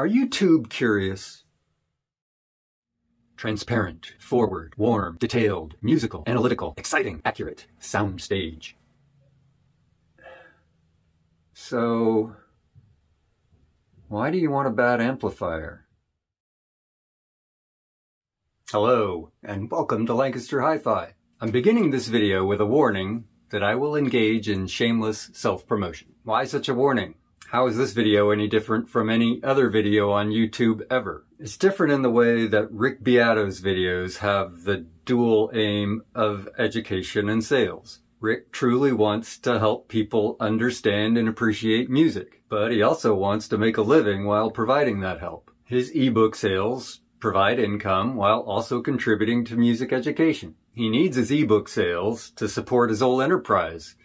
Are YouTube curious? Transparent, forward, warm, detailed, musical, analytical, exciting, accurate, soundstage. So, why do you want a bad amplifier? Hello, and welcome to Lancaster Hi-Fi. I'm beginning this video with a warning that I will engage in shameless self-promotion. Why such a warning? How is this video any different from any other video on YouTube ever? It's different in the way that Rick Beato's videos have the dual aim of education and sales. Rick truly wants to help people understand and appreciate music, but he also wants to make a living while providing that help. His ebook sales provide income while also contributing to music education. He needs his ebook sales to support his whole enterprise,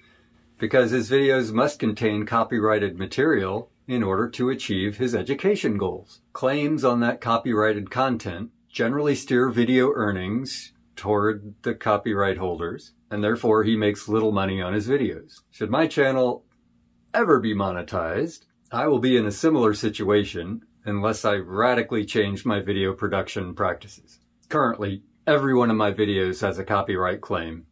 because his videos must contain copyrighted material in order to achieve his education goals. Claims on that copyrighted content generally steer video earnings toward the copyright holders, and therefore he makes little money on his videos. Should my channel ever be monetized, I will be in a similar situation unless I radically change my video production practices. Currently, every one of my videos has a copyright claim,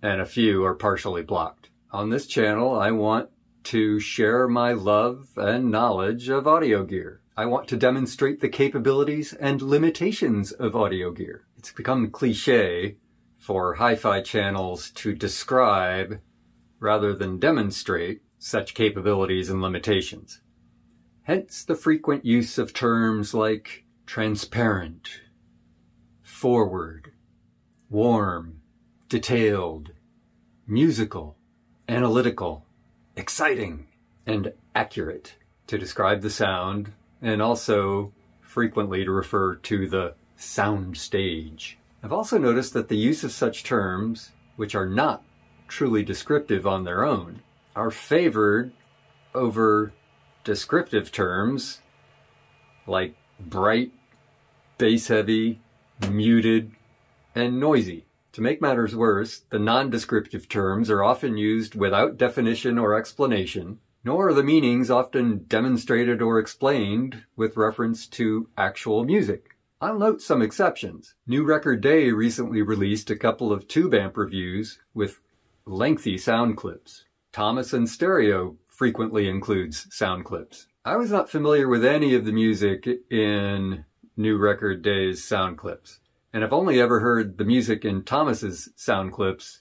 and a few are partially blocked. On this channel, I want to share my love and knowledge of audio gear. I want to demonstrate the capabilities and limitations of audio gear. It's become cliche for hi-fi channels to describe, rather than demonstrate, such capabilities and limitations. Hence the frequent use of terms like transparent, forward, warm, detailed, musical, analytical, exciting, and accurate to describe the sound, and also frequently to refer to the sound stage. I've also noticed that the use of such terms, which are not truly descriptive on their own, are favored over descriptive terms like bright, bass-heavy, muted, and noisy. To make matters worse, the non-descriptive terms are often used without definition or explanation, nor are the meanings often demonstrated or explained with reference to actual music. I'll note some exceptions. New Record Day recently released a couple of tube amp reviews with lengthy sound clips. Thomas and Stereo frequently includes sound clips. I was not familiar with any of the music in New Record Day's sound clips, and I've only ever heard the music in Thomas's sound clips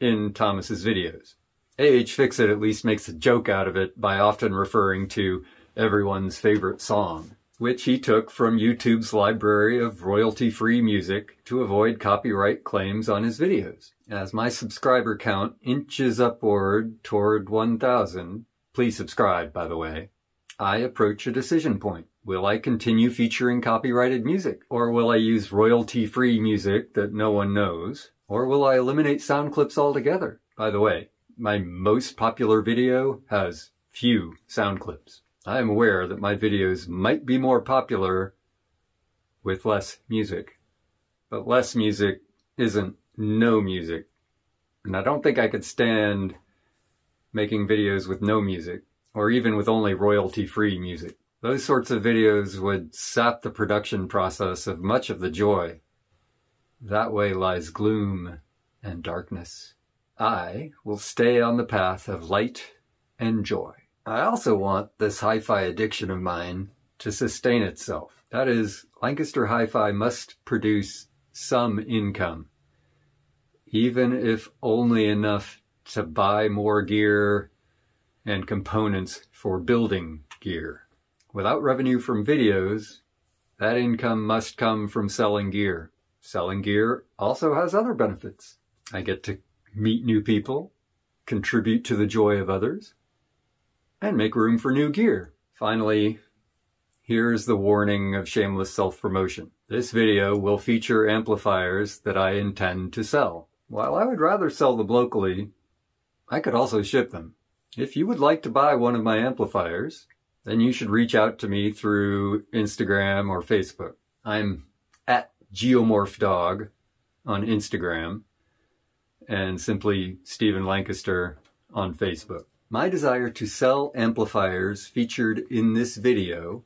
in Thomas's videos. AH Fixit at least makes a joke out of it by often referring to everyone's favorite song, which he took from YouTube's library of royalty-free music to avoid copyright claims on his videos. As my subscriber count inches upward toward 1,000, please subscribe, by the way, I approach a decision point. Will I continue featuring copyrighted music? Or will I use royalty-free music that no one knows? Or will I eliminate sound clips altogether? By the way, my most popular video has few sound clips. I am aware that my videos might be more popular with less music. But less music isn't no music. And I don't think I could stand making videos with no music, or even with only royalty-free music. Those sorts of videos would sap the production process of much of the joy. That way lies gloom and darkness. I will stay on the path of light and joy. I also want this hi-fi addiction of mine to sustain itself. That is, Lancaster Hi-Fi must produce some income, even if only enough to buy more gear and components for building gear. Without revenue from videos, that income must come from selling gear. Selling gear also has other benefits. I get to meet new people, contribute to the joy of others, and make room for new gear. Finally, here's the warning of shameless self-promotion. This video will feature amplifiers that I intend to sell. While I would rather sell them locally, I could also ship them. If you would like to buy one of my amplifiers, then you should reach out to me through Instagram or Facebook. I'm at GeomorphDog on Instagram and simply Stephen Lancaster on Facebook. My desire to sell amplifiers featured in this video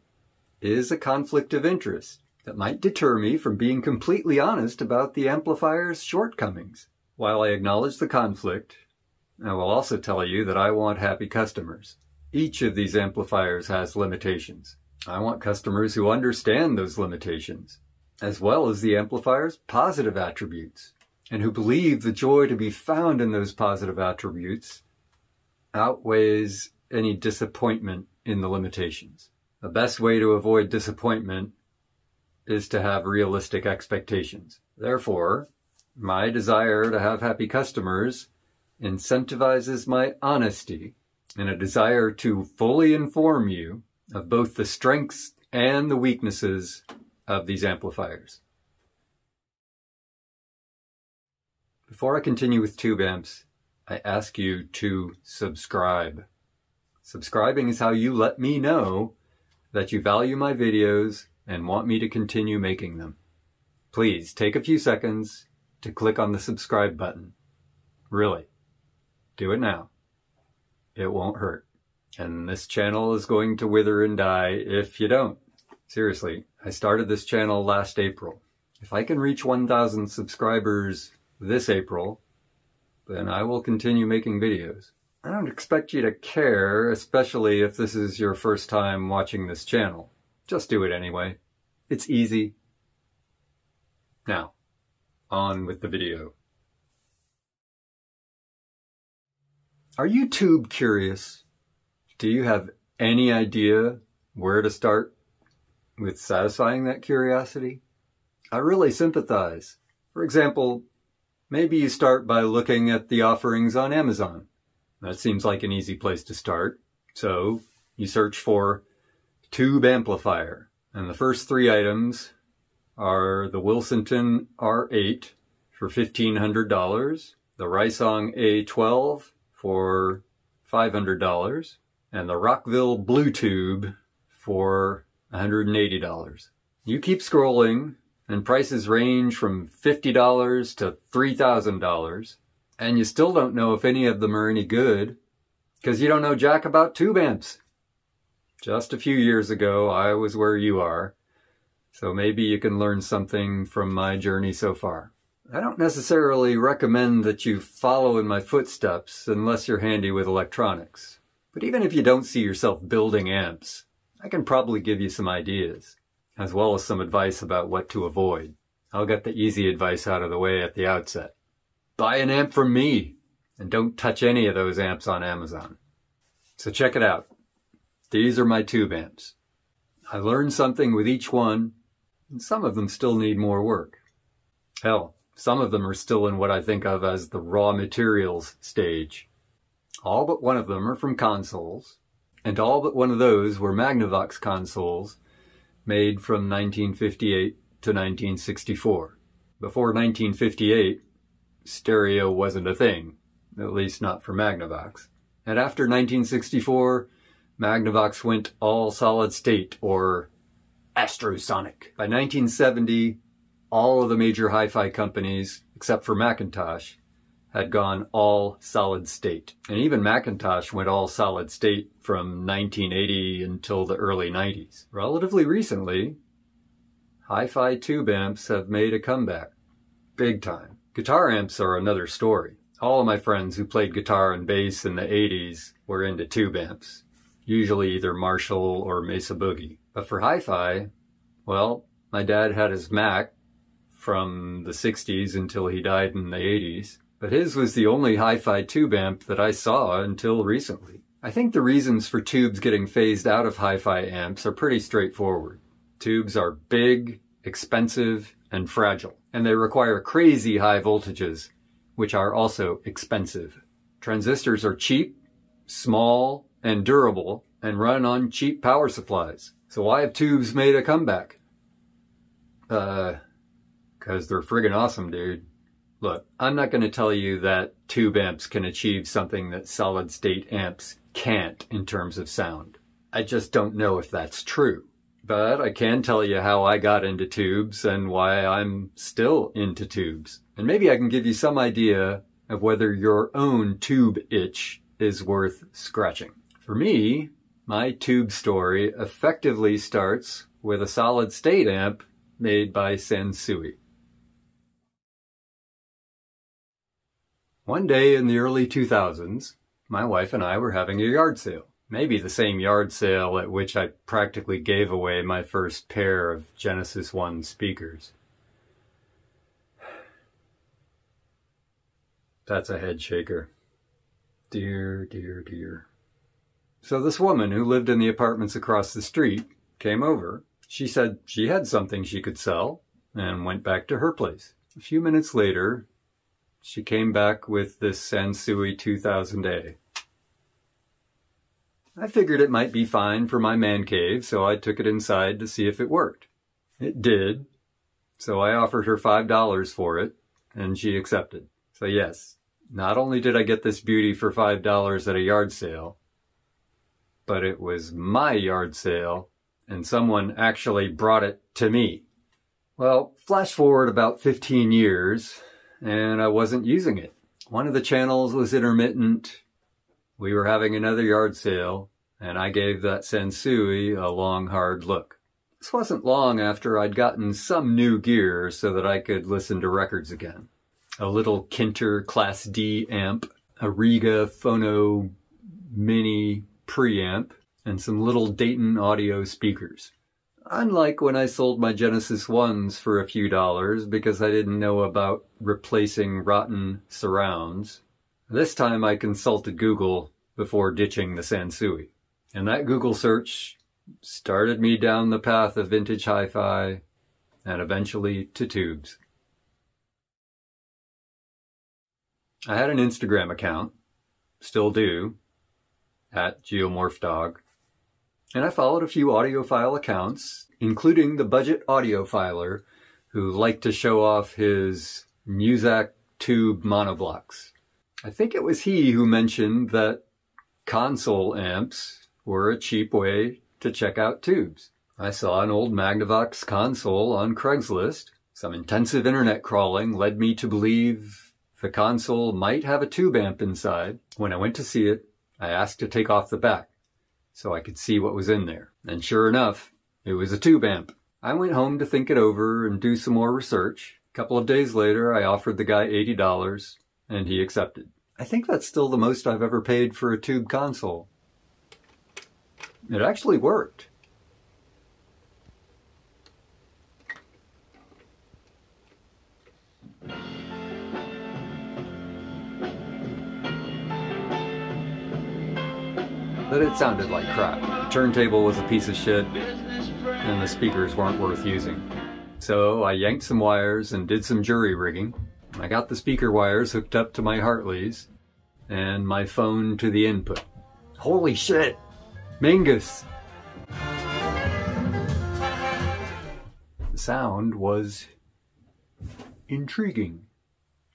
is a conflict of interest that might deter me from being completely honest about the amplifier's shortcomings. While I acknowledge the conflict, I will also tell you that I want happy customers. Each of these amplifiers has limitations. I want customers who understand those limitations, as well as the amplifier's positive attributes, and who believe the joy to be found in those positive attributes outweighs any disappointment in the limitations. The best way to avoid disappointment is to have realistic expectations. Therefore, my desire to have happy customers incentivizes my honesty and a desire to fully inform you of both the strengths and the weaknesses of these amplifiers. Before I continue with tube amps, I ask you to subscribe. Subscribing is how you let me know that you value my videos and want me to continue making them. Please take a few seconds to click on the subscribe button. Really, do it now. It won't hurt. And this channel is going to wither and die if you don't. Seriously, I started this channel last April. If I can reach 1,000 subscribers this April, then I will continue making videos. I don't expect you to care, especially if this is your first time watching this channel. Just do it anyway. It's easy. Now, on with the video. Are you tube curious? Do you have any idea where to start with satisfying that curiosity? I really sympathize. For example, maybe you start by looking at the offerings on Amazon. That seems like an easy place to start. So you search for tube amplifier. And the first three items are the Wilsenton R8 for $1,500, the Rysong A12 for $500, and the Rockville Blue Tube for $180. You keep scrolling, and prices range from $50 to $3,000. And you still don't know if any of them are any good, because you don't know jack about tube amps. Just a few years ago, I was where you are, so maybe you can learn something from my journey so far. I don't necessarily recommend that you follow in my footsteps unless you're handy with electronics. But even if you don't see yourself building amps, I can probably give you some ideas, as well as some advice about what to avoid. I'll get the easy advice out of the way at the outset. Buy an amp from me, and don't touch any of those amps on Amazon. So check it out. These are my tube amps. I learned something with each one, and some of them still need more work. Hell, some of them are still in what I think of as the raw materials stage. All but one of them are from consoles, and all but one of those were Magnavox consoles made from 1958 to 1964. Before 1958, stereo wasn't a thing, at least not for Magnavox. And after 1964, Magnavox went all solid state, or astrosonic. By 1970, all of the major hi-fi companies, except for McIntosh, had gone all solid state. And even McIntosh went all solid state from 1980 until the early 90s. Relatively recently, hi-fi tube amps have made a comeback, big time. Guitar amps are another story. All of my friends who played guitar and bass in the 80s were into tube amps, usually either Marshall or Mesa Boogie. But for hi-fi, well, my dad had his Mac from the 60s until he died in the 80s, but his was the only hi-fi tube amp that I saw until recently. I think the reasons for tubes getting phased out of hi-fi amps are pretty straightforward. Tubes are big, expensive, and fragile, and they require crazy high voltages, which are also expensive. Transistors are cheap, small, and durable, and run on cheap power supplies. So why have tubes made a comeback? 'Cause they're friggin' awesome, dude. Look, I'm not gonna tell you that tube amps can achieve something that solid state amps can't in terms of sound. I just don't know if that's true. But I can tell you how I got into tubes and why I'm still into tubes. And maybe I can give you some idea of whether your own tube itch is worth scratching. For me, my tube story effectively starts with a solid state amp made by Sansui. One day in the early 2000s, my wife and I were having a yard sale. Maybe the same yard sale at which I practically gave away my first pair of Genesis One speakers. That's a head shaker. Dear, dear, dear. So this woman who lived in the apartments across the street came over. She said she had something she could sell and went back to her place. A few minutes later, she came back with this Sansui 2000A. I figured it might be fine for my man cave, so I took it inside to see if it worked. It did, so I offered her $5 for it, and she accepted. So yes, not only did I get this beauty for $5 at a yard sale, but it was my yard sale, and someone actually brought it to me. Well, flash forward about 15 years, and I wasn't using it. One of the channels was intermittent. We were having another yard sale, and I gave that Sansui a long, hard look. This wasn't long after I'd gotten some new gear so that I could listen to records again. A little Kinter Class D amp, a Riga Phono Mini preamp, and some little Dayton Audio speakers. Unlike when I sold my Genesis Ones for a few dollars because I didn't know about replacing rotten surrounds, this time I consulted Google before ditching the Sansui. And that Google search started me down the path of vintage hi-fi and eventually to tubes. I had an Instagram account, still do, at GeomorphDog, and I followed a few audiophile accounts, including the budget audiophiler who liked to show off his Muzak tube monoblocks. I think it was he who mentioned that console amps were a cheap way to check out tubes. I saw an old Magnavox console on Craigslist. Some intensive internet crawling led me to believe the console might have a tube amp inside. When I went to see it, I asked to take off the back so I could see what was in there. And sure enough, it was a tube amp. I went home to think it over and do some more research. A couple of days later, I offered the guy $80. And he accepted. I think that's still the most I've ever paid for a tube console. It actually worked. But it sounded like crap. The turntable was a piece of shit, and the speakers weren't worth using. So I yanked some wires and did some jury rigging. I got the speaker wires hooked up to my Hartley's and my phone to the input. Holy shit! Mingus! The sound was intriguing,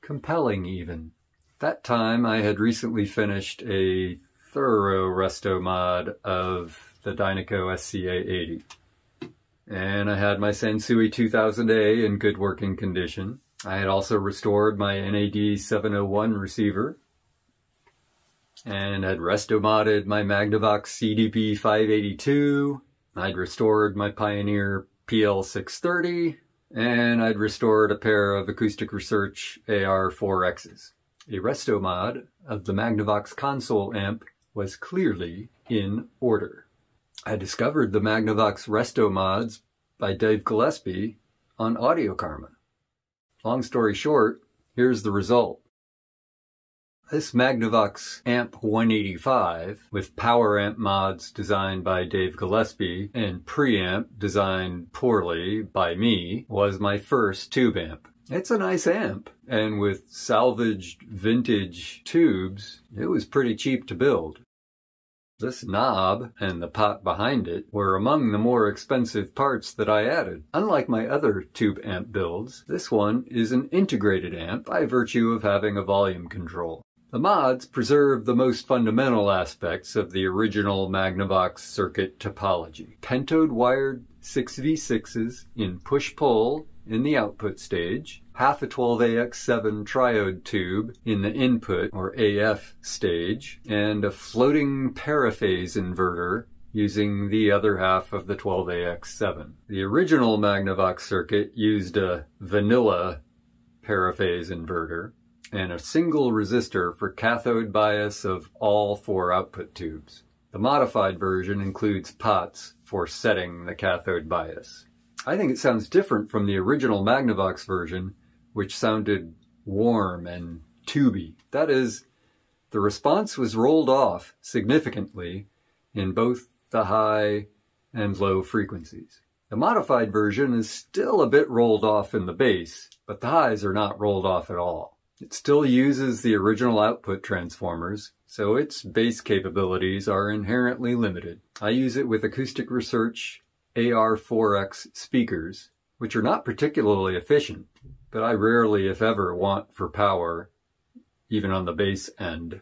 compelling even. At that time I had recently finished a thorough resto mod of the Dynaco SCA80. And I had my Sansui 2000A in good working condition. I had also restored my NAD 701 receiver and had resto-modded my Magnavox CDP 582. I'd restored my Pioneer PL630 and I'd restored a pair of Acoustic Research AR 4Xs. A resto-mod of the Magnavox console amp was clearly in order. I discovered the Magnavox resto-mods by Dave Gillespie on Audio Karma. Long story short, here's the result. This Magnavox Amp 185 with power amp mods designed by Dave Gillespie and preamp designed poorly by me was my first tube amp. It's a nice amp, and with salvaged vintage tubes, it was pretty cheap to build. This knob and the pot behind it were among the more expensive parts that I added. Unlike my other tube amp builds, this one is an integrated amp by virtue of having a volume control. The mods preserve the most fundamental aspects of the original Magnavox circuit topology. Pentode wired 6V6s in push-pull in the output stage, half a 12AX7 triode tube in the input or AF stage, and a floating paraphase inverter using the other half of the 12AX7. The original Magnavox circuit used a vanilla paraphase inverter and a single resistor for cathode bias of all four output tubes. The modified version includes pots for setting the cathode bias. I think it sounds different from the original Magnavox version, which sounded warm and tubey. That is, the response was rolled off significantly in both the high and low frequencies. The modified version is still a bit rolled off in the bass, but the highs are not rolled off at all. It still uses the original output transformers, so its bass capabilities are inherently limited. I use it with Acoustic Research AR 4X speakers, which are not particularly efficient, but I rarely, if ever, want for power, even on the bass end.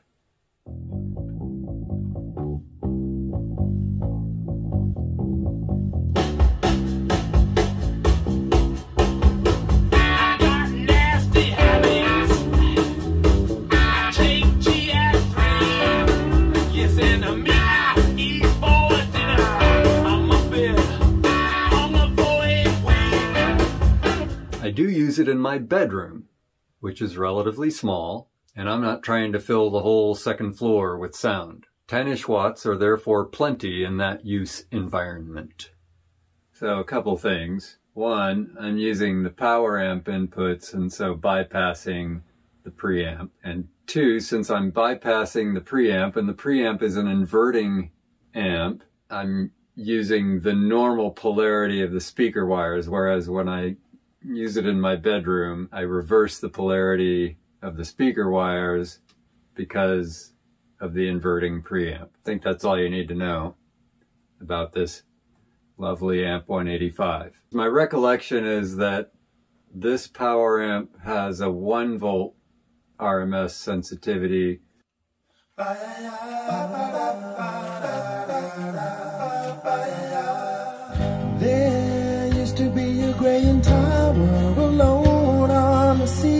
I do use it in my bedroom, which is relatively small, and I'm not trying to fill the whole second floor with sound. 10-ish watts are therefore plenty in that use environment. So a couple things. One, I'm using the power amp inputs and so bypassing the preamp. And two, since I'm bypassing the preamp, and the preamp is an inverting amp, I'm using the normal polarity of the speaker wires, whereas when I use it in my bedroom, I reverse the polarity of the speaker wires because of the inverting preamp. I think that's all you need to know about this lovely amp 185. My recollection is that this power amp has a 1 volt RMS sensitivity. There used to be a gray and alone on the sea.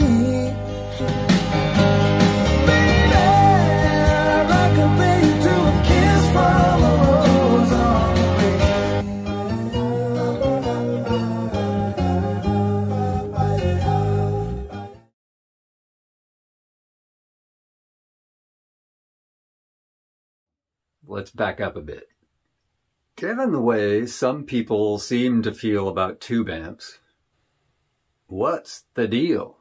Let's back up a bit. Given the way some people seem to feel about tube amps, what's the deal?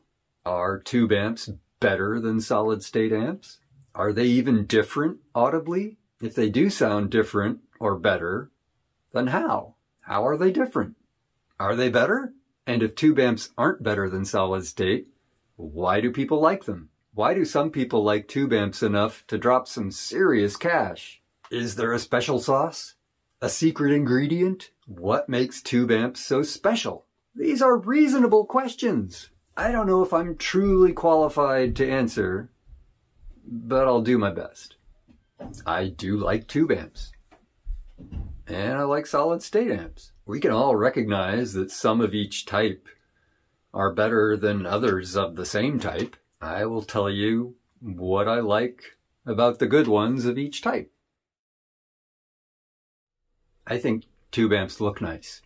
Are tube amps better than solid-state amps? Are they even different audibly? If they do sound different or better, then how? How are they different? Are they better? And if tube amps aren't better than solid-state, why do people like them? Why do some people like tube amps enough to drop some serious cash? Is there a special sauce? A secret ingredient? What makes tube amps so special? These are reasonable questions. I don't know if I'm truly qualified to answer, but I'll do my best. I do like tube amps, and I like solid-state amps. We can all recognize that some of each type are better than others of the same type. I will tell you what I like about the good ones of each type. I think tube amps look nice.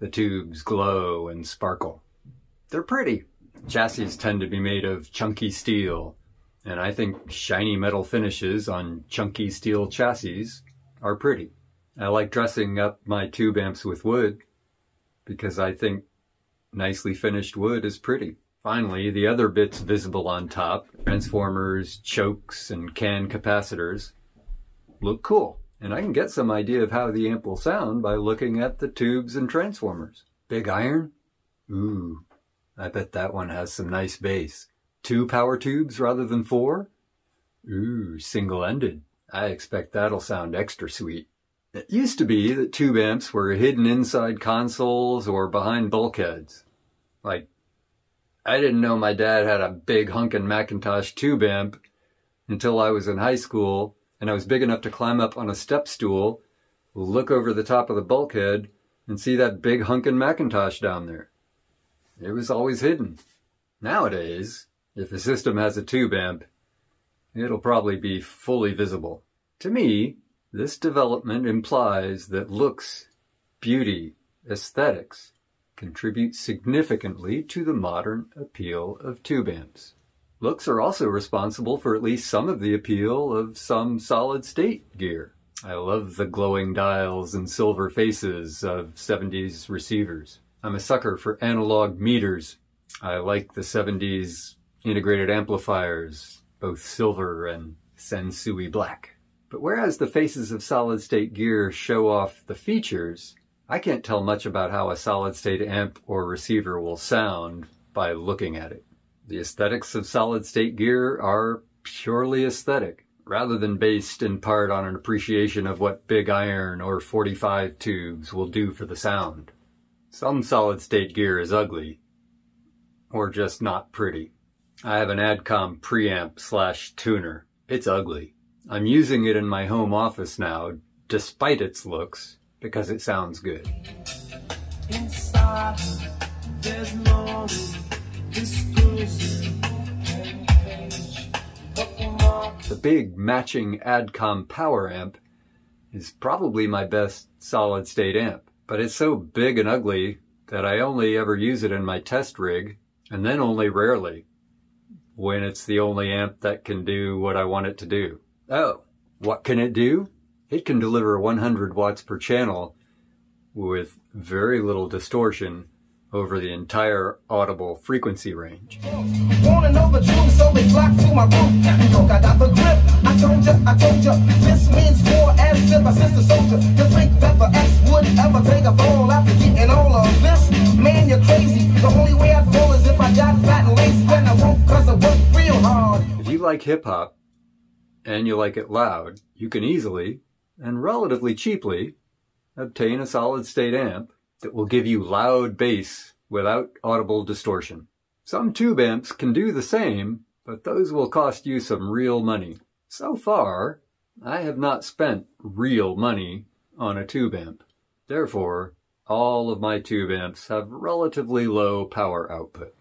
The tubes glow and sparkle. They're pretty. Chassis tend to be made of chunky steel, and I think shiny metal finishes on chunky steel chassis are pretty. I like dressing up my tube amps with wood because I think nicely finished wood is pretty. Finally, the other bits visible on top, transformers, chokes, and can capacitors, look cool. And I can get some idea of how the amp will sound by looking at the tubes and transformers. Big iron? Ooh, I bet that one has some nice bass. 2 power tubes rather than 4? Ooh, single-ended. I expect that'll sound extra sweet. It used to be that tube amps were hidden inside consoles or behind bulkheads. Like, I didn't know my dad had a big hunkin' McIntosh tube amp until I was in high school, and I was big enough to climb up on a step stool, look over the top of the bulkhead, and see that big hunkin' Macintosh down there. It was always hidden. Nowadays, if a system has a tube amp, it'll probably be fully visible. To me, This development implies that looks, beauty, aesthetics contribute significantly to the modern appeal of tube amps. Looks are also responsible for at least some of the appeal of some solid-state gear. I love the glowing dials and silver faces of 70s receivers. I'm a sucker for analog meters. I like the 70s integrated amplifiers, both silver and Sansui black. But whereas the faces of solid-state gear show off the features, I can't tell much about how a solid-state amp or receiver will sound by looking at it. The aesthetics of solid-state gear are purely aesthetic, rather than based in part on an appreciation of what big iron or 45 tubes will do for the sound. Some solid-state gear is ugly, or just not pretty. I have an Adcom preamp / tuner. It's ugly. I'm using it in my home office now, despite its looks, because it sounds good. Inside, there's no the big matching Adcom power amp is probably my best solid-state amp, but it's so big and ugly that I only ever use it in my test rig, and then only rarely, when it's the only amp that can do what I want it to do. Oh, what can it do? It can deliver 100 watts per channel with very little distortion over the entire audible frequency range. If you like hip-hop, and you like it loud, you can easily, and relatively cheaply, obtain a solid-state amp that will give you loud bass without audible distortion. Some tube amps can do the same, but those will cost you some real money. So far, I have not spent real money on a tube amp. Therefore, all of my tube amps have relatively low power output.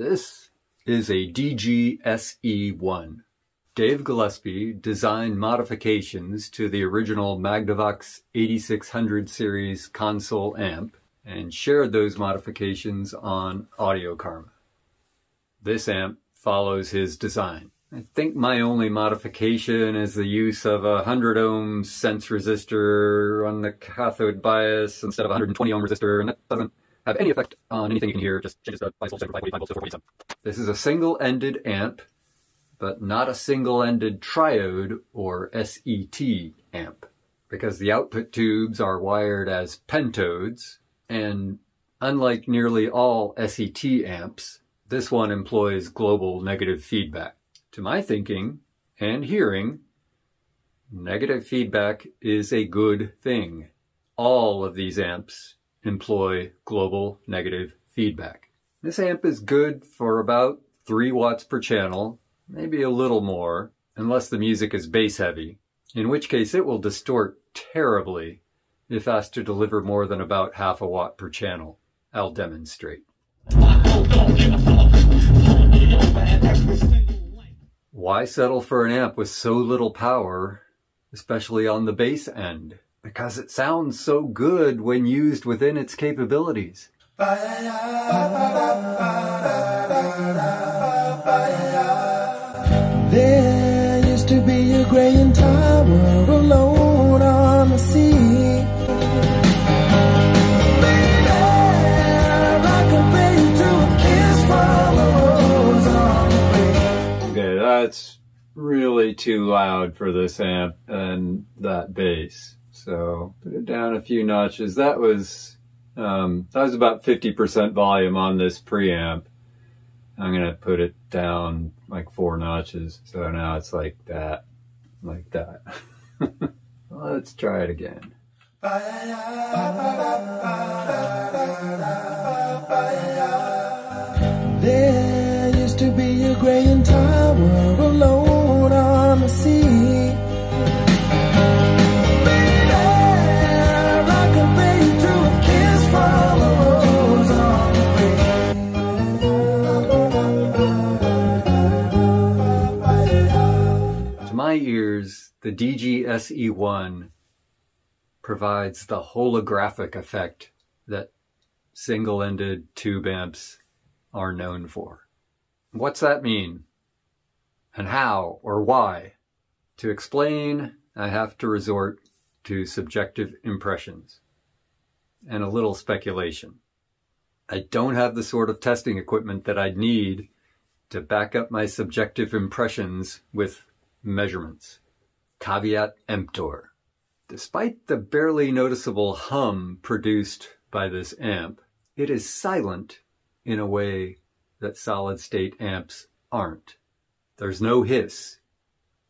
This is a DGSE1. Dave Gillespie designed modifications to the original Magnavox 8600 series console amp and shared those modifications on Audio Karma. This amp follows his design. I think my only modification is the use of a 100 ohm sense resistor on the cathode bias instead of a 120 ohm resistor, and that doesn't have any effect on anything you can hear, just changes the 5 volts to 545 volts to 447. This is a single-ended amp, but not a single-ended triode or SET amp, because the output tubes are wired as pentodes, and unlike nearly all SET amps, this one employs global negative feedback. To my thinking and hearing, negative feedback is a good thing. All of these amps employ global negative feedback. This amp is good for about 3 watts per channel, maybe a little more, unless the music is bass heavy, in which case it will distort terribly if asked to deliver more than about half a watt per channel. I'll demonstrate. Why settle for an amp with so little power, especially on the bass end? Because it sounds so good when used within its capabilities. There used to be a graying tower alone on the sea. Okay, that's really too loud for this amp and that bass. So put it down a few notches. That was about 50% volume on this preamp. I'm gonna put it down like 4 notches. So now it's like that, like that. Let's try it again. There used to be a graying tower alone on the sea. Ears, the DGSE1 provides the holographic effect that single-ended tube amps are known for. What's that mean? And how or why? To explain, I have to resort to subjective impressions and a little speculation. I don't have the sort of testing equipment that I'd need to back up my subjective impressions with measurements. Caveat emptor. Despite the barely noticeable hum produced by this amp, it is silent in a way that solid-state amps aren't. There's no hiss,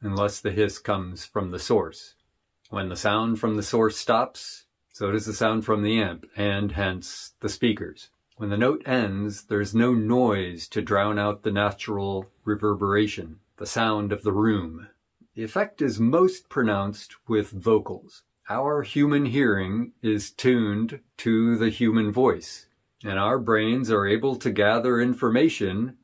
unless the hiss comes from the source. When the sound from the source stops, so does the sound from the amp, and hence the speakers. When the note ends, there's no noise to drown out the natural reverberation, the sound of the room. The effect is most pronounced with vocals. Our human hearing is tuned to the human voice, and our brains are able to gather information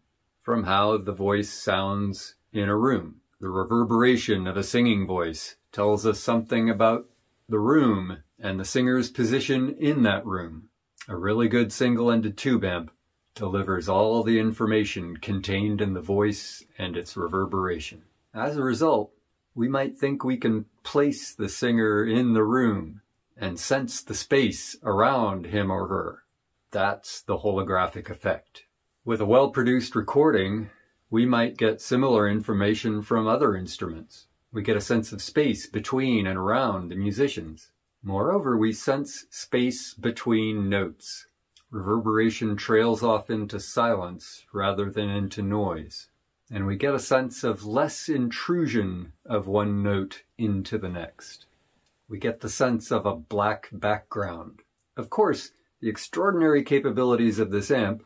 from how the voice sounds in a room. The reverberation of a singing voice tells us something about the room and the singer's position in that room. A really good single-ended tube amp delivers all the information contained in the voice and its reverberation. As a result, we might think we can place the singer in the room and sense the space around him or her. That's the holographic effect. With a well-produced recording, we might get similar information from other instruments. We get a sense of space between and around the musicians. Moreover, we sense space between notes. Reverberation trails off into silence rather than into noise, and we get a sense of less intrusion of one note into the next. We get the sense of a black background. Of course, the extraordinary capabilities of this amp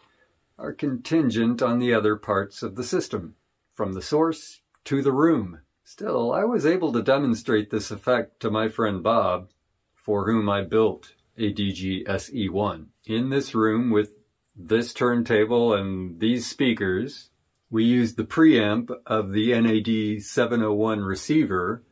are contingent on the other parts of the system, from the source to the room. Still, I was able to demonstrate this effect to my friend Bob, for whom I built a DGSE1. In this room with this turntable and these speakers, we used the preamp of the NAD 701 receiver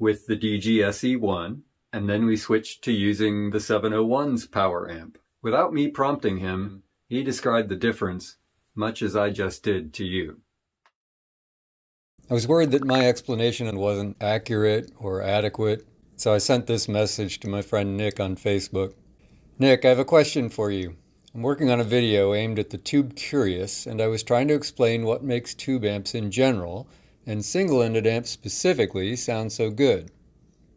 with the DGSE1, and then we switched to using the 701's power amp. Without me prompting him, he described the difference much as I just did to you. I was worried that my explanation wasn't accurate or adequate, so I sent this message to my friend Nick on Facebook. Nick, I have a question for you. I'm working on a video aimed at the tube curious, and I was trying to explain what makes tube amps in general, and single-ended amps specifically, sound so good.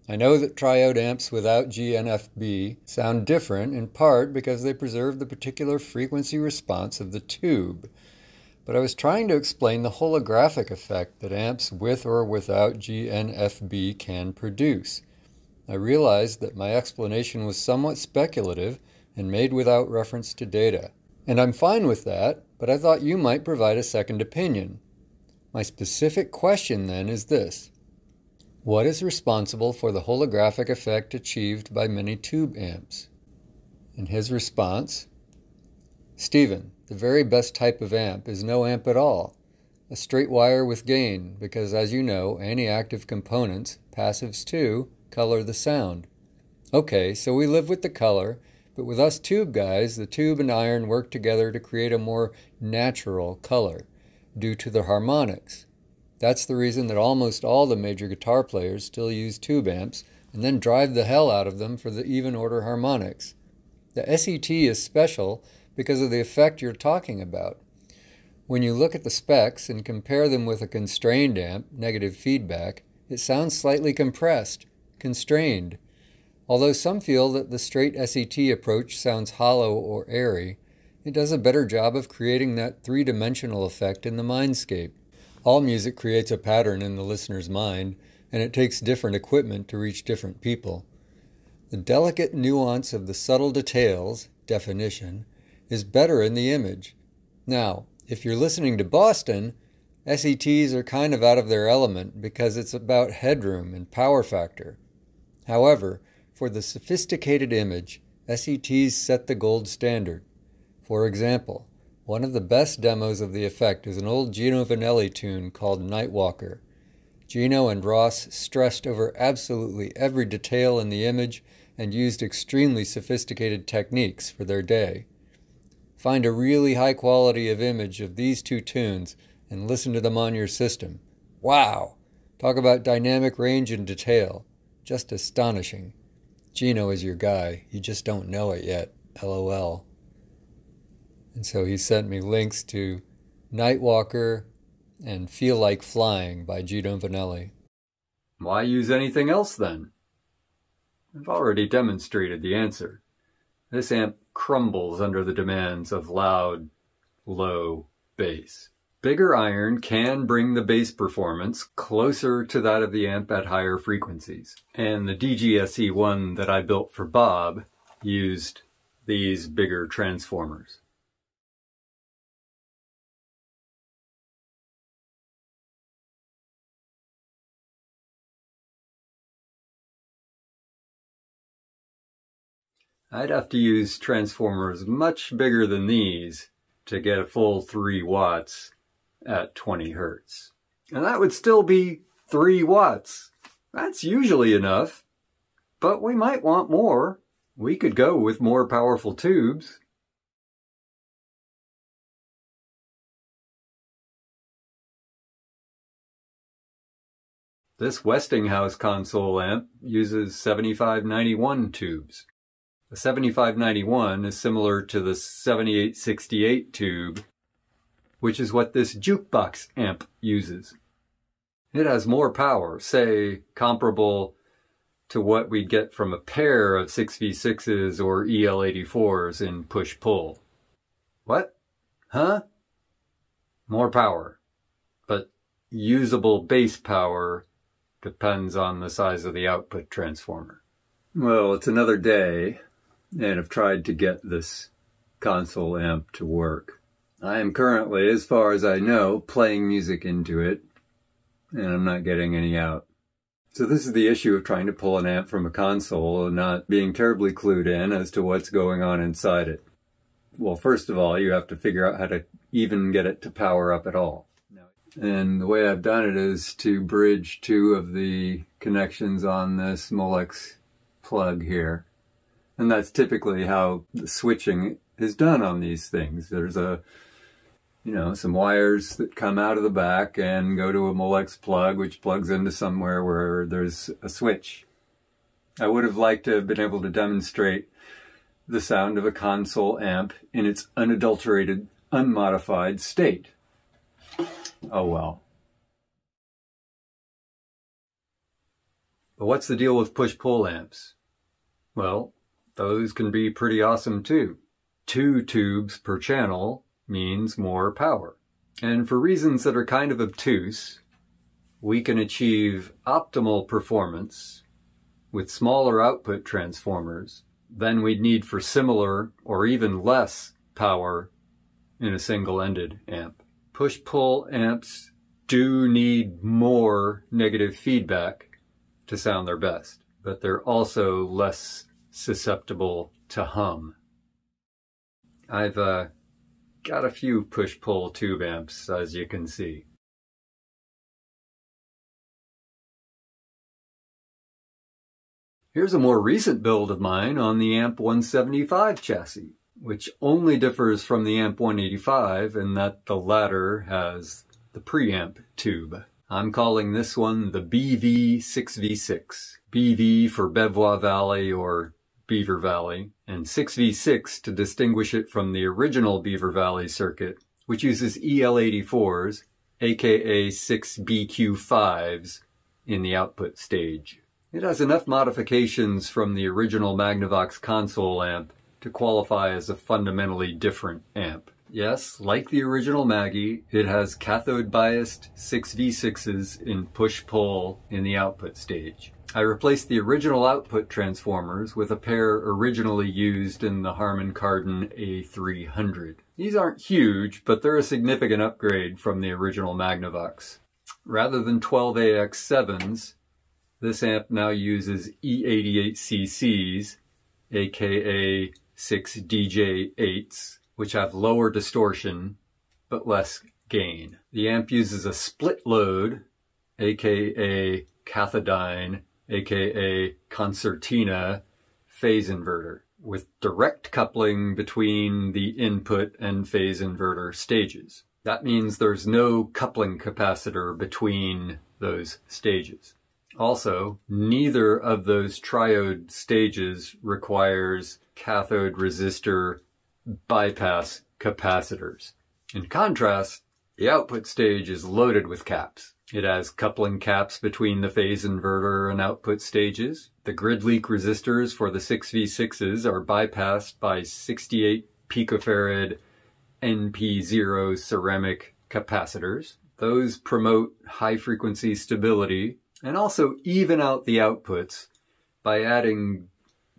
I know that triode amps without GNFB sound different, in part because they preserve the particular frequency response of the tube. But I was trying to explain the holographic effect that amps with or without GNFB can produce. I realized that my explanation was somewhat speculative and made without reference to data. And I'm fine with that, but I thought you might provide a second opinion. My specific question then is this. What is responsible for the holographic effect achieved by many tube amps? And his response? Stephen, the very best type of amp is no amp at all. A straight wire with gain, because as you know, any active components, passives too, color the sound. Okay, so we live with the color, but with us tube guys, the tube and iron work together to create a more natural color due to the harmonics. That's the reason that almost all the major guitar players still use tube amps and then drive the hell out of them for the even order harmonics. The SET is special because of the effect you're talking about. When you look at the specs and compare them with a constrained amp, negative feedback, it sounds slightly compressed, constrained. Although some feel that the straight SET approach sounds hollow or airy, it does a better job of creating that three-dimensional effect in the mindscape. All music creates a pattern in the listener's mind, and it takes different equipment to reach different people. The delicate nuance of the subtle details, definition, is better in the image. Now, if you're listening to Boston, SETs are kind of out of their element because it's about headroom and power factor. However, for the sophisticated image, SETs set the gold standard. For example, one of the best demos of the effect is an old Gino Vannelli tune called Nightwalker. Gino and Ross stressed over absolutely every detail in the image and used extremely sophisticated techniques for their day. Find a really high quality of image of these two tunes and listen to them on your system. Wow! Talk about dynamic range and detail. Just astonishing. Gino is your guy. You just don't know it yet. LOL. And so he sent me links to Nightwalker and Feel Like Flying by Gino Vannelli. Why use anything else then? I've already demonstrated the answer. This amp crumbles under the demands of loud, low bass. Bigger iron can bring the bass performance closer to that of the amp at higher frequencies. And the DGSE1 that I built for Bob used these bigger transformers. I'd have to use transformers much bigger than these to get a full 3 watts at 20 hertz. And that would still be 3 watts. That's usually enough, but we might want more. We could go with more powerful tubes. This Westinghouse console amp uses 7591 tubes. The 7591 is similar to the 7868 tube, which is what this jukebox amp uses. It has more power, say, comparable to what we'd get from a pair of 6V6s or EL84s in push-pull. What? Huh? More power. But usable bass power depends on the size of the output transformer. Well, it's another day, and I've tried to get this console amp to work. I am currently, as far as I know, playing music into it, and I'm not getting any out. So this is the issue of trying to pull an amp from a console and not being terribly clued in as to what's going on inside it. Well, first of all, you have to figure out how to even get it to power up at all. And the way I've done it is to bridge two of the connections on this Molex plug here. And that's typically how the switching is done on these things. There's a, you know, some wires that come out of the back and go to a Molex plug, which plugs into somewhere where there's a switch. I would have liked to have been able to demonstrate the sound of a console amp in its unadulterated, unmodified state. Oh well. But what's the deal with push-pull amps? Well, those can be pretty awesome too. 2 tubes per channel means more power. And for reasons that are kind of obtuse, we can achieve optimal performance with smaller output transformers than we'd need for similar or even less power in a single-ended amp. Push-pull amps do need more negative feedback to sound their best, but they're also less susceptible to hum. I've got a few push-pull tube amps, as you can see. Here's a more recent build of mine on the Amp 175 chassis, which only differs from the Amp 185 in that the latter has the preamp tube. I'm calling this one the BV6V6. BV for Bevois Valley or Beaver Valley, and 6V6 to distinguish it from the original Beaver Valley circuit, which uses EL84s, aka 6BQ5s, in the output stage. It has enough modifications from the original Magnavox console amp to qualify as a fundamentally different amp. Yes, like the original Maggie, it has cathode-biased 6V6s in push-pull in the output stage. I replaced the original output transformers with a pair originally used in the Harman Kardon A300. These aren't huge, but they're a significant upgrade from the original Magnavox. Rather than 12AX7s, this amp now uses E88CCs, aka 6DJ8s, which have lower distortion, but less gain. The amp uses a split load, aka cathedine, aka concertina, phase inverter, with direct coupling between the input and phase inverter stages. That means there's no coupling capacitor between those stages. Also, neither of those triode stages requires cathode resistor bypass capacitors. In contrast, the output stage is loaded with caps. It has coupling caps between the phase inverter and output stages. The grid leak resistors for the 6V6s are bypassed by 68 picofarad NP0 ceramic capacitors. Those promote high-frequency stability and also even out the outputs by adding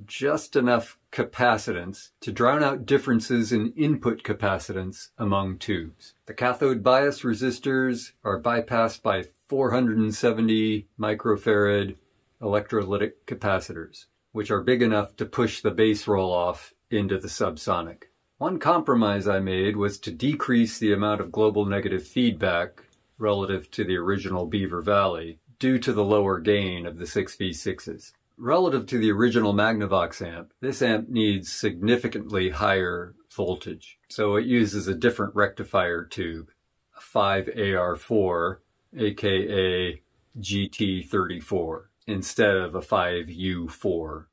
just enough capacitance to drown out differences in input capacitance among tubes. The cathode bias resistors are bypassed by 470 microfarad electrolytic capacitors, which are big enough to push the bass roll-off into the subsonic. One compromise I made was to decrease the amount of global negative feedback relative to the original Beaver Valley due to the lower gain of the 6V6s. Relative to the original Magnavox amp, this amp needs significantly higher voltage, so it uses a different rectifier tube, a 5AR4, aka GT34, instead of a 5U4.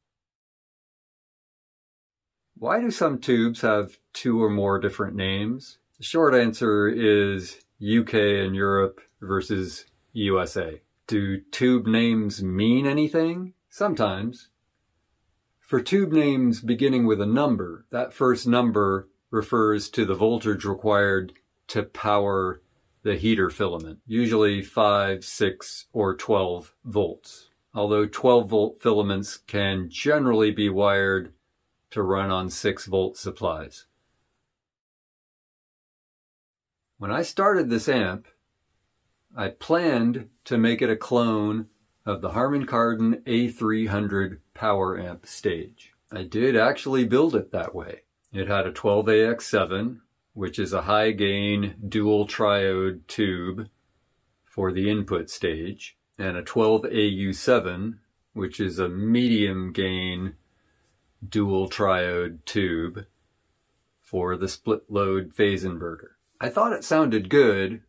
Why do some tubes have 2 or more different names? The short answer is UK and Europe versus USA. Do tube names mean anything? Sometimes. For tube names beginning with a number, that first number refers to the voltage required to power the heater filament, usually 5, 6, or 12 volts, although 12-volt filaments can generally be wired to run on 6-volt supplies. When I started this amp, I planned to make it a clone of the Harman Kardon A300 power amp stage. I did actually build it that way. It had a 12AX7, which is a high gain dual triode tube for the input stage, and a 12AU7, which is a medium gain dual triode tube for the split load phase inverter. I thought it sounded good,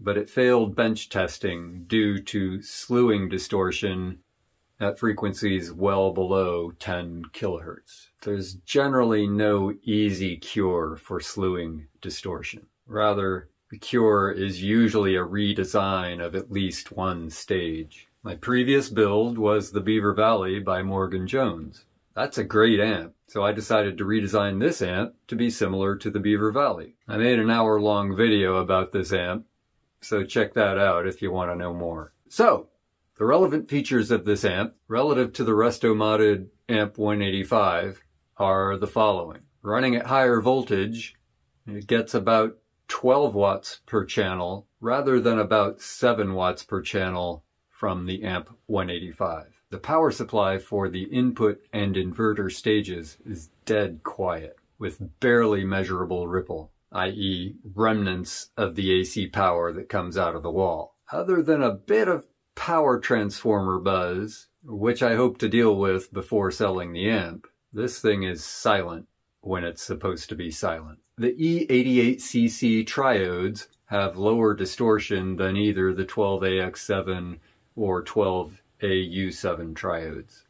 but it failed bench testing due to slewing distortion at frequencies well below 10 kilohertz. There's generally no easy cure for slewing distortion. Rather, the cure is usually a redesign of at least one stage. My previous build was the Beaver Valley by Morgan Jones. That's a great amp, so I decided to redesign this amp to be similar to the Beaver Valley. I made an hour-long video about this amp, so check that out if you want to know more. So, the relevant features of this amp, relative to the resto-modded Amp 185, are the following. Running at higher voltage, it gets about 12 watts per channel, rather than about 7 watts per channel from the Amp 185. The power supply for the input and inverter stages is dead quiet, with barely measurable ripple, i.e. remnants of the AC power that comes out of the wall. Other than a bit of power transformer buzz, which I hope to deal with before selling the amp, this thing is silent when it's supposed to be silent. The E88cc triodes have lower distortion than either the 12AX7 or 12AU7 triodes.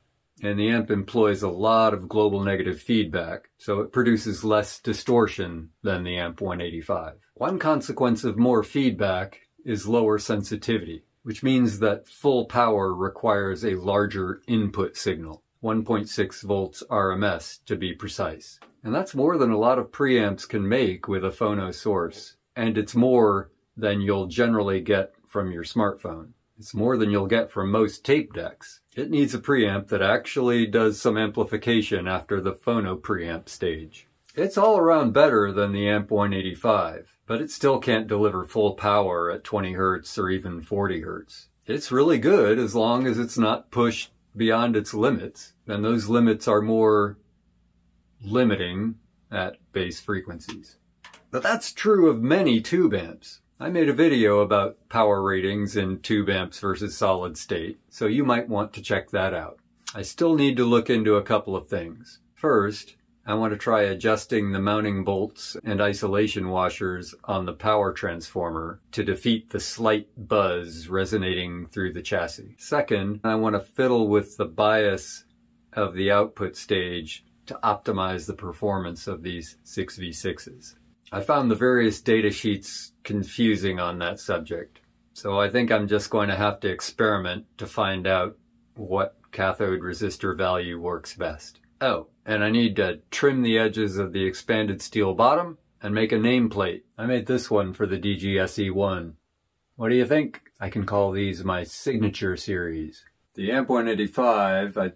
And the amp employs a lot of global negative feedback, so it produces less distortion than the Amp 185. One consequence of more feedback is lower sensitivity, which means that full power requires a larger input signal, 1.6 volts RMS to be precise. And that's more than a lot of preamps can make with a phono source, and it's more than you'll generally get from your smartphone. It's more than you'll get from most tape decks. It needs a preamp that actually does some amplification after the phono preamp stage. It's all around better than the Amp 185, but it still can't deliver full power at 20 Hz or even 40 Hz. It's really good as long as it's not pushed beyond its limits, and those limits are more limiting at bass frequencies. But that's true of many tube amps. I made a video about power ratings in tube amps versus solid state, so you might want to check that out. I still need to look into a couple of things. First, I want to try adjusting the mounting bolts and isolation washers on the power transformer to defeat the slight buzz resonating through the chassis. Second, I want to fiddle with the bias of the output stage to optimize the performance of these 6V6s. I found the various data sheets confusing on that subject, so I think I'm just going to have to experiment to find out what cathode resistor value works best. Oh, and I need to trim the edges of the expanded steel bottom and make a nameplate. I made this one for the DGSE1. What do you think? I can call these my signature series. The Amp 185, I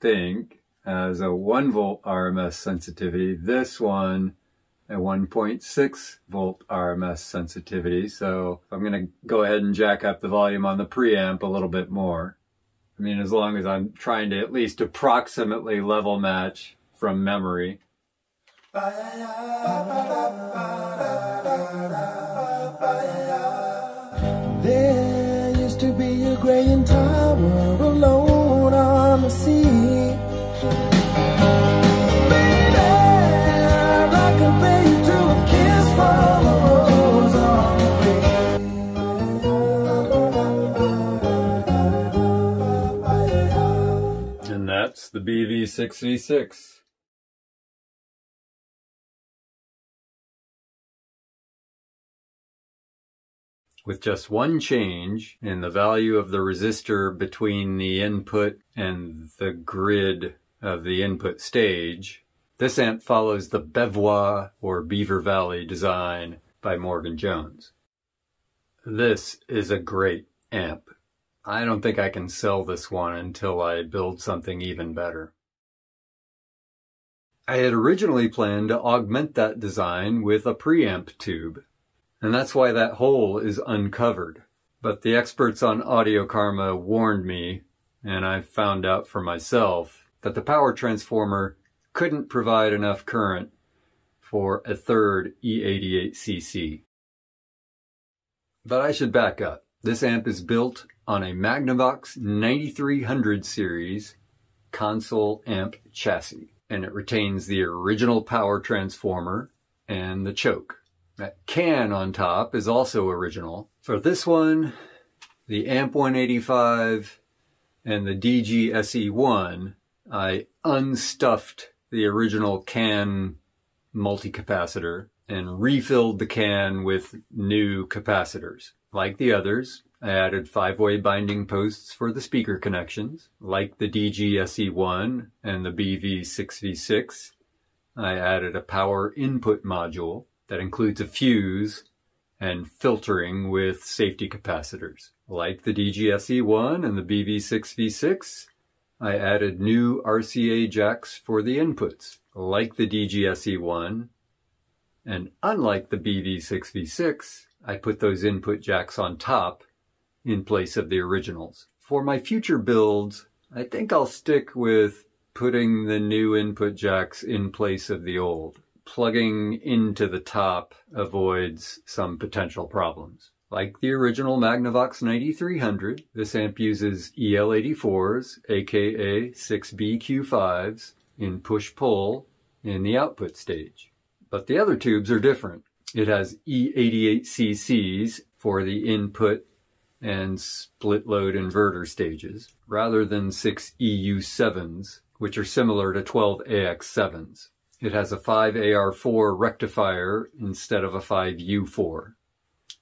think, has a 1 volt RMS sensitivity. This one, a 1.6 volt RMS sensitivity, so I'm going to go ahead and jack up the volume on the preamp a little bit more. I mean, as long as I'm trying to at least approximately level match from memory. There used to be a graying tower alone on the sea. And that's the BV6V6. With just one change in the value of the resistor between the input and the grid of the input stage, this amp follows the Bevois or Beaver Valley design by Morgan Jones. This is a great amp. I don't think I can sell this one until I build something even better. I had originally planned to augment that design with a preamp tube, and that's why that hole is uncovered. But the experts on Audio Karma warned me, and I found out for myself, that the power transformer couldn't provide enough current for a third E88cc. But I should back up. This amp is built on a Magnavox 9300 series console amp chassis, and it retains the original power transformer and the choke. That can on top is also original. For this one, the Amp 185 and the DGSE1, I unstuffed the original can multi-capacitor and refilled the can with new capacitors. Like the others, I added 5-way binding posts for the speaker connections. Like the DGSE1 and the BV6V6, I added a power input module that includes a fuse and filtering with safety capacitors. Like the DGSE1 and the BV6V6, I added new RCA jacks for the inputs. Like the DGSE1, and unlike the BV6V6, I put those input jacks on top in place of the originals. For my future builds, I think I'll stick with putting the new input jacks in place of the old. Plugging into the top avoids some potential problems. Like the original Magnavox 9300, this amp uses EL84s, aka 6BQ5s, in push-pull in the output stage. But the other tubes are different. It has E88CCs for the input and split-load inverter stages, rather than 6EU7s, which are similar to 12AX7s. It has a 5AR4 rectifier instead of a 5U4.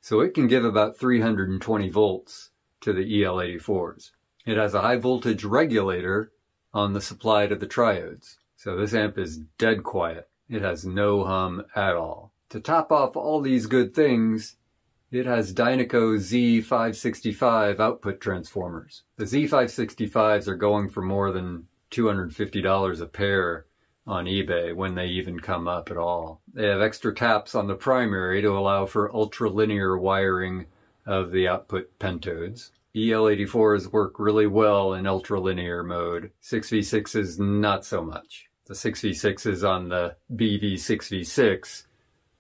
So it can give about 320 volts to the EL84s. It has a high voltage regulator on the supply to the triodes. So this amp is dead quiet. It has no hum at all. To top off all these good things, it has Dynaco Z565 output transformers. The Z565s are going for more than $250 a pair on eBay when they even come up at all. They have extra taps on the primary to allow for ultra-linear wiring of the output pentodes. EL84s work really well in ultra-linear mode. 6V6s not so much. The 6V6s on the BV6V6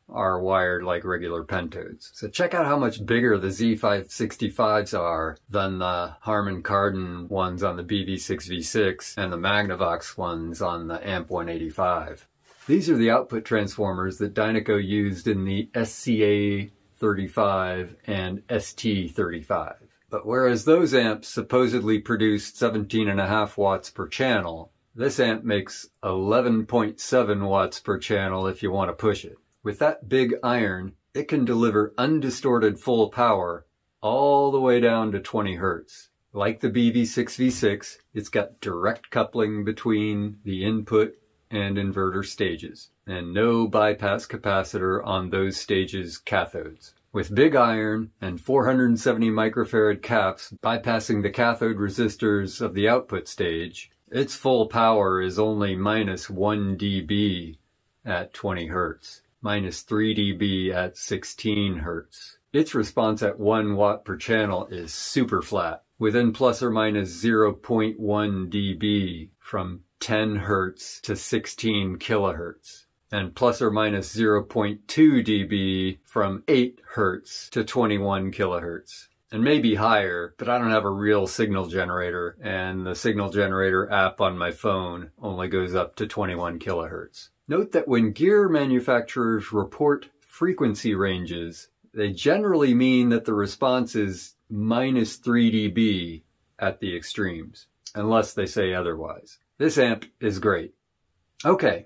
are wired like regular pentodes. So check out how much bigger the Z565s are than the Harman Kardon ones on the BV6V6 and the Magnavox ones on the Amp 185. These are the output transformers that Dynaco used in the SCA35 and ST35. But whereas those amps supposedly produced 17.5 watts per channel, this amp makes 11.7 watts per channel if you want to push it. With that big iron, it can deliver undistorted full power all the way down to 20 Hz. Like the BV6V6, it's got direct coupling between the input and inverter stages, and no bypass capacitor on those stages' cathodes. With big iron and 470 microfarad caps bypassing the cathode resistors of the output stage, its full power is only minus 1 dB at 20 Hz. Minus 3 dB at 16 Hz. Its response at 1 watt per channel is super flat, within plus or minus 0.1 dB from 10 Hz to 16 kHz, and plus or minus 0.2 dB from 8 Hz to 21 kHz. And maybe higher, but I don't have a real signal generator, and the signal generator app on my phone only goes up to 21 kHz. Note that when gear manufacturers report frequency ranges, they generally mean that the response is minus 3 dB at the extremes, unless they say otherwise. This amp is great. Okay,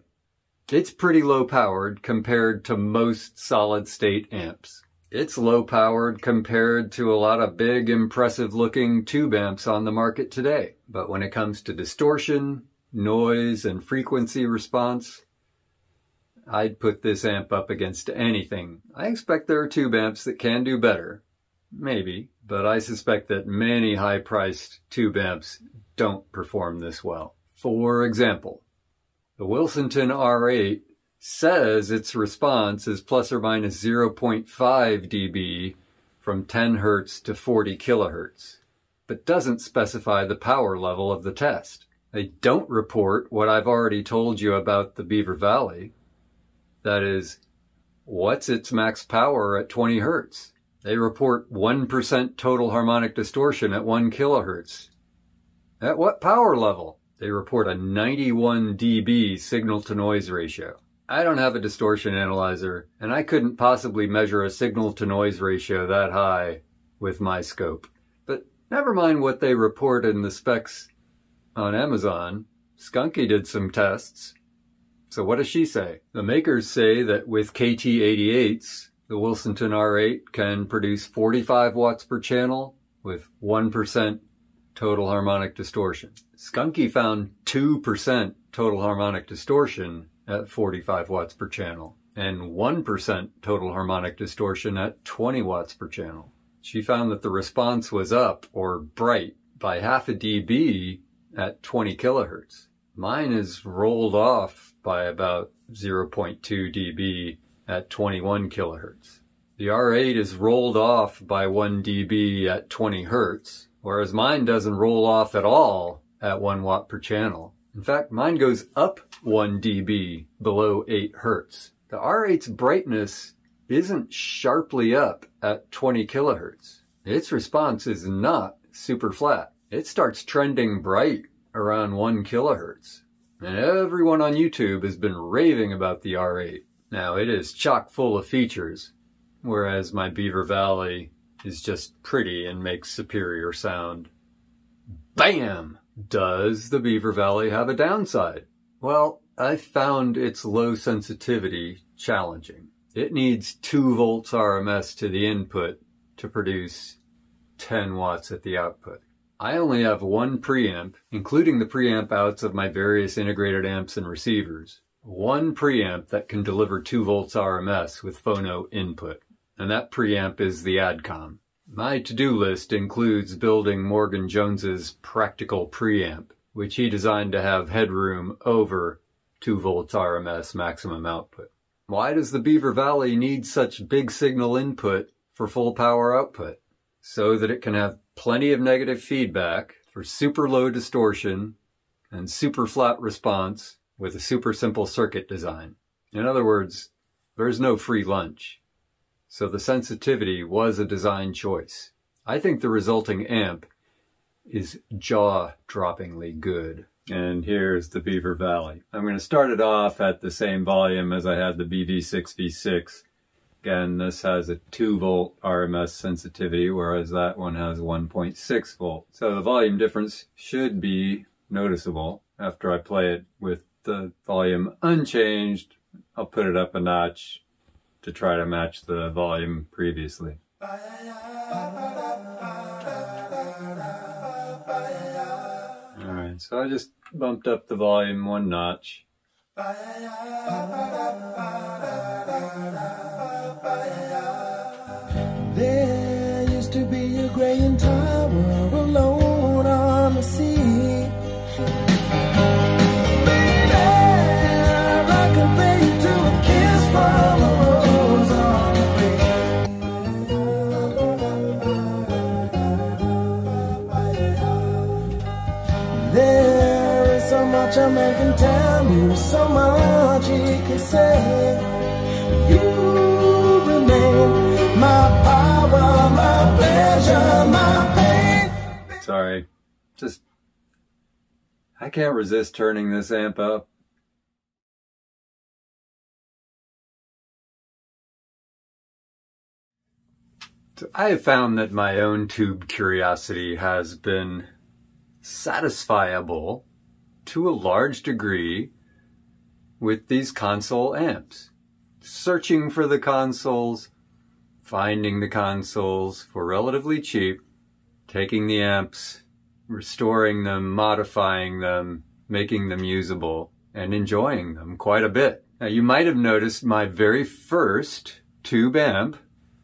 it's pretty low-powered compared to most solid-state amps. It's low-powered compared to a lot of big, impressive-looking tube amps on the market today. But when it comes to distortion, noise, and frequency response, I'd put this amp up against anything. I expect there are tube amps that can do better, maybe, but I suspect that many high-priced tube amps don't perform this well. For example, the Wilsenton R8 says its response is plus or minus 0.5 dB from 10 Hz to 40 kHz, but doesn't specify the power level of the test. They don't report what I've already told you about the Beaver Valley. That is, what's its max power at 20 Hz? They report 1% total harmonic distortion at 1 kHz. At what power level? They report a 91 dB signal-to-noise ratio. I don't have a distortion analyzer, and I couldn't possibly measure a signal-to-noise ratio that high with my scope. But never mind what they report in the specs on Amazon. Skunky did some tests. So what does she say? The makers say that with KT88s, the Wilsenton R8 can produce 45 watts per channel with 1% total harmonic distortion. Skunky found 2% total harmonic distortion at 45 watts per channel and 1% total harmonic distortion at 20 watts per channel. She found that the response was up, or bright, by half a dB at 20 kilohertz. Mine is rolled off by about 0.2 dB at 21 kilohertz. The R8 is rolled off by 1 dB at 20 hertz, whereas mine doesn't roll off at all at 1 watt per channel. In fact, mine goes up 1 dB below 8 hertz. The R8's brightness isn't sharply up at 20 kilohertz. Its response is not super flat. It starts trending bright around 1 kilohertz. And everyone on YouTube has been raving about the R8. Now, it is chock full of features, whereas my Beaver Valley is just pretty and makes superior sound. BAM! Does the Beaver Valley have a downside? Well, I found its low sensitivity challenging. It needs 2 volts RMS to the input to produce 10 watts at the output. I only have 1 preamp, including the preamp outs of my various integrated amps and receivers. 1 preamp that can deliver 2 volts RMS with phono input, and that preamp is the Adcom. My to-do list includes building Morgan Jones's practical preamp, which he designed to have headroom over 2 volts RMS maximum output. Why does the Beaver Valley need such big signal input for full power output? So that it can have plenty of negative feedback for super low distortion and super flat response with a super simple circuit design. In other words, there's no free lunch. So the sensitivity was a design choice. I think the resulting amp is jaw-droppingly good. And here's the Beaver Valley. I'm going to start it off at the same volume as I had the BV6V6. Again, this has a 2-volt RMS sensitivity, whereas that one has 1.6 volts. So the volume difference should be noticeable. After I play it with the volume unchanged, I'll put it up a notch to try to match the volume previously. Alright, so I just bumped up the volume 1 notch. There used to be a graying tower alone on the sea. A man can tell you so much he can say. You remain my power, my pleasure, my pain. Sorry, I can't resist turning this amp up. So I have found that my own tube curiosity has been satisfiable to a large degree with these console amps. Searching for the consoles, finding the consoles for relatively cheap, taking the amps, restoring them, modifying them, making them usable, and enjoying them quite a bit. Now, you might have noticed my very first tube amp,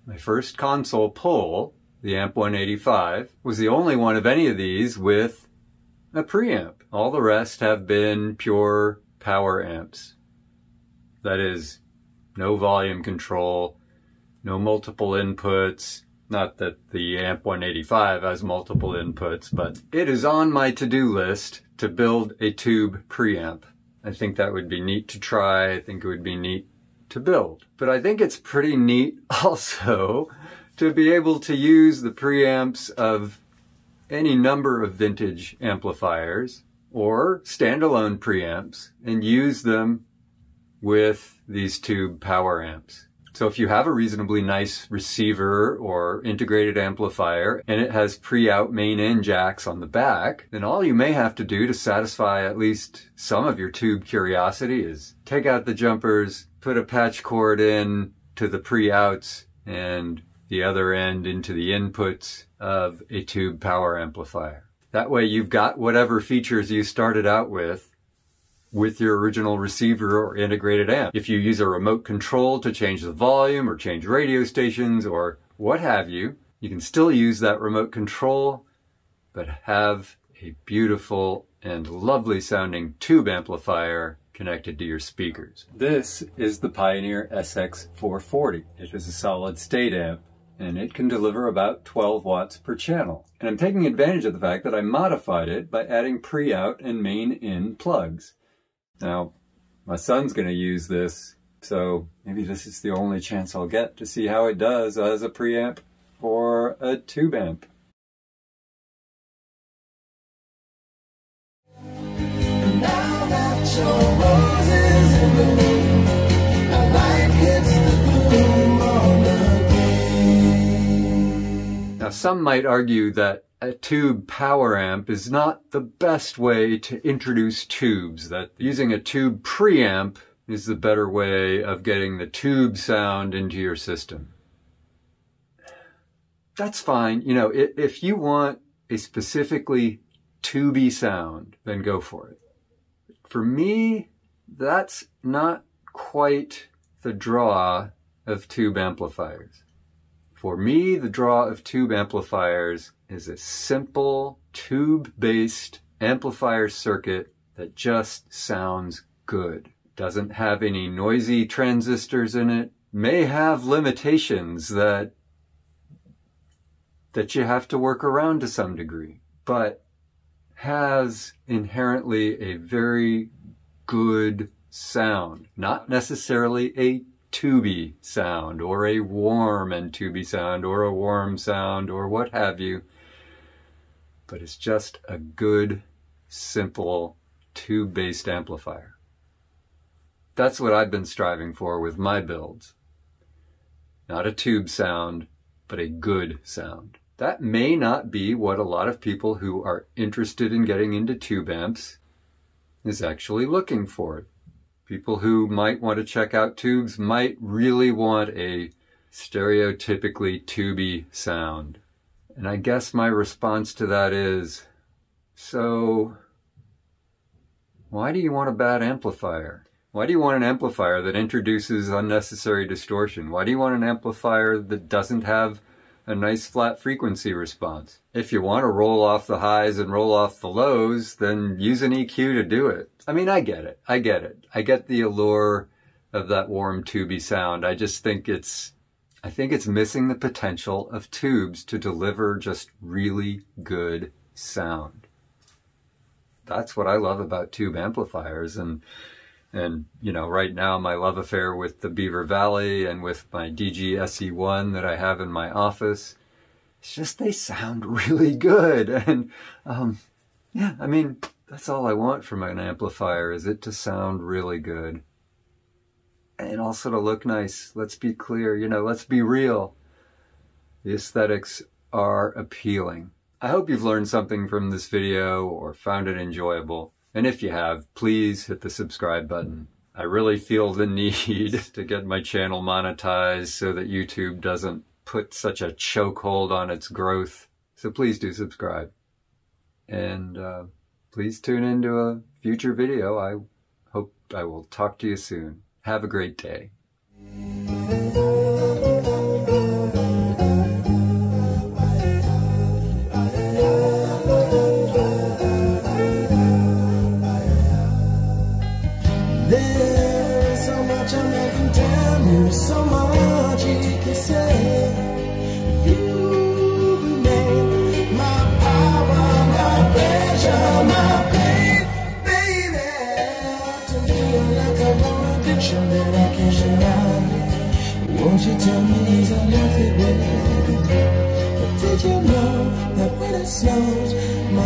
my first console pull, the Amp 185, was the only one of any of these with a preamp. All the rest have been pure power amps. That is, no volume control, no multiple inputs. Not that the Amp 185 has multiple inputs, but it is on my to-do list to build a tube preamp. I think that would be neat to try. I think it would be neat to build. But I think it's pretty neat also to be able to use the preamps of any number of vintage amplifiers or standalone preamps and use them with these tube power amps. So if you have a reasonably nice receiver or integrated amplifier and it has pre-out main-in jacks on the back, then all you may have to do to satisfy at least some of your tube curiosity is take out the jumpers, put a patch cord in to the pre-outs and the other end into the inputs of a tube power amplifier. That way you've got whatever features you started out with your original receiver or integrated amp. If you use a remote control to change the volume or change radio stations or what have you, you can still use that remote control, but have a beautiful and lovely sounding tube amplifier connected to your speakers. This is the Pioneer SX440. It is a solid state amp and it can deliver about 12 watts per channel. And I'm taking advantage of the fact that I modified it by adding pre-out and main-in plugs. Now, my son's going to use this, so maybe this is the only chance I'll get to see how it does as a preamp or a tube amp. Now that your rose is in bloom, a light hits the bloom on the green. Now, some might argue that a tube power amp is not the best way to introduce tubes, that using a tube preamp is the better way of getting the tube sound into your system. That's fine. You know, if you want a specifically tubey sound, then go for it. For me, that's not quite the draw of tube amplifiers. For me, the draw of tube amplifiers is a simple tube-based amplifier circuit that just sounds good. Doesn't have any noisy transistors in it. May have limitations that you have to work around to some degree, but has inherently a very good sound. Not necessarily a tubey sound or a warm and tubey sound or a warm sound or what have you, but it's just a good, simple tube-based amplifier. That's what I've been striving for with my builds. Not a tube sound, but a good sound. That may not be what a lot of people who are interested in getting into tube amps is actually looking for. People who might want to check out tubes might really want a stereotypically tubey sound. And I guess my response to that is, so why do you want a bad amplifier? Why do you want an amplifier that introduces unnecessary distortion? Why do you want an amplifier that doesn't have a nice flat frequency response? If you want to roll off the highs and roll off the lows, then use an EQ to do it. I mean, I get it. I get it. I get the allure of that warm tubey sound. I just think it's missing the potential of tubes to deliver just really good sound. That's what I love about tube amplifiers, and you know, right now my love affair with the Beaver Valley and with my DGSE1 that I have in my office, it's just they sound really good. And yeah, I mean, that's all I want from an amplifier, is it to sound really good. And also to look nice. Let's be clear, you know, let's be real. The aesthetics are appealing. I hope you've learned something from this video or found it enjoyable. And if you have, please hit the subscribe button. I really feel the need to get my channel monetized so that YouTube doesn't put such a chokehold on its growth. So please do subscribe. And please tune into a future video. I hope I will talk to you soon. Have a great day. So much you can say. You make my power, my pleasure, my pain, baby. To me, you're like a warm addiction that I can't share out. Won't you tell me these are nothing, baby? But did you know that when it snows, my